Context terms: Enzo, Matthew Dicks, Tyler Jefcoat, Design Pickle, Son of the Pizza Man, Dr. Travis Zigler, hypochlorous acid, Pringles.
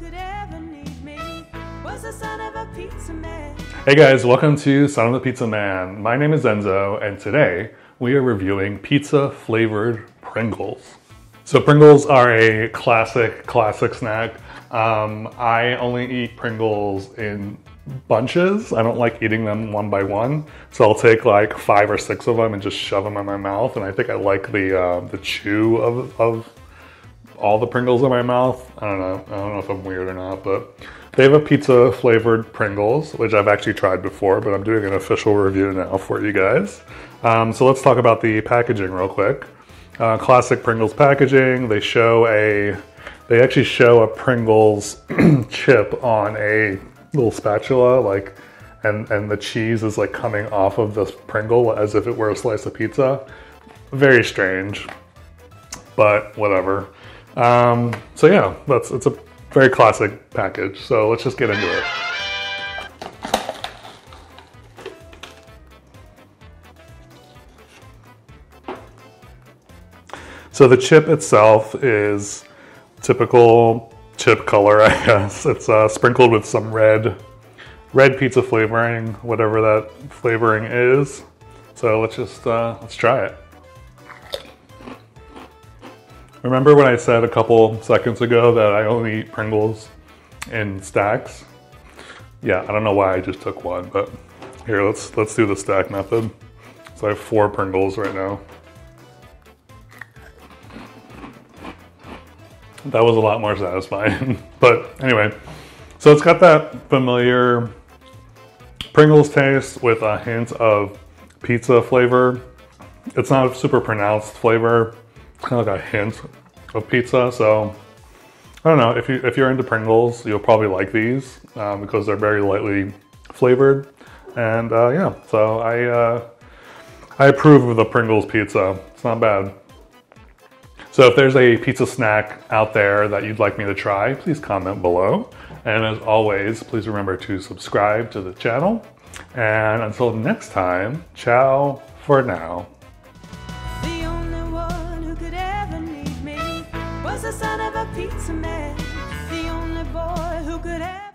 could ever need me was the son of a pizza man. Hey guys, welcome to Son of the Pizza Man. My name is Enzo, and today we are reviewing pizza-flavored Pringles. So Pringles are a classic snack. I only eat Pringles in bunches. I don't like eating them one by one, so I'll take like 5 or 6 of them and just shove them in my mouth. And I think I like the chew of all the Pringles in my mouth. I don't know if I'm weird or not, but they have a pizza flavored Pringles, which I've actually tried before, but I'm doing an official review now for you guys. So let's talk about the packaging real quick. Classic Pringles packaging. They actually show a Pringles chip on a little spatula, like, and the cheese is like coming off of this Pringle as if it were a slice of pizza. Very strange, but whatever. So yeah, it's a very classic package. So let's just get into it. So the chip itself is typical chip color, I guess. It's sprinkled with some red pizza flavoring, whatever that flavoring is. So let's just let's try it. Remember when I said a couple seconds ago that I only eat Pringles in stacks? Yeah, I don't know why I just took one, but here, let's do the stack method. So I have 4 Pringles right now. That was a lot more satisfying. But anyway, so it's got that familiar Pringles taste with a hint of pizza flavor. It's not a super pronounced flavor, kind of like a hint of pizza. So I don't know, if you're into Pringles, you'll probably like these because they're very lightly flavored. And yeah, so I approve of the Pringles pizza. It's not bad. So if there's a pizza snack out there that you'd like me to try, please comment below. And as always, please remember to subscribe to the channel. And until next time, ciao for now. The only one who could ever need me was the son of a pizza man. The only boy who could ever